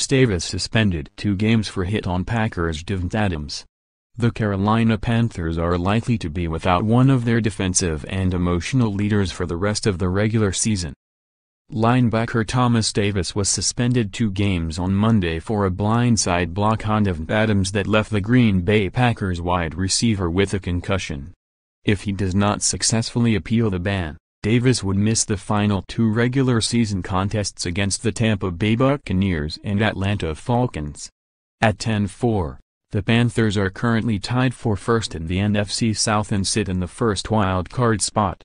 Thomas Davis suspended 2 games for hit on Packers Davante Adams. The Carolina Panthers are likely to be without one of their defensive and emotional leaders for the rest of the regular season. Linebacker Thomas Davis was suspended 2 games on Monday for a blindside block on Davante Adams that left the Green Bay Packers wide receiver with a concussion. If he does not successfully appeal the ban, Davis would miss the final 2 regular season contests against the Tampa Bay Buccaneers and Atlanta Falcons. At 10-4, the Panthers are currently tied for first in the NFC South and sit in the first wild card spot.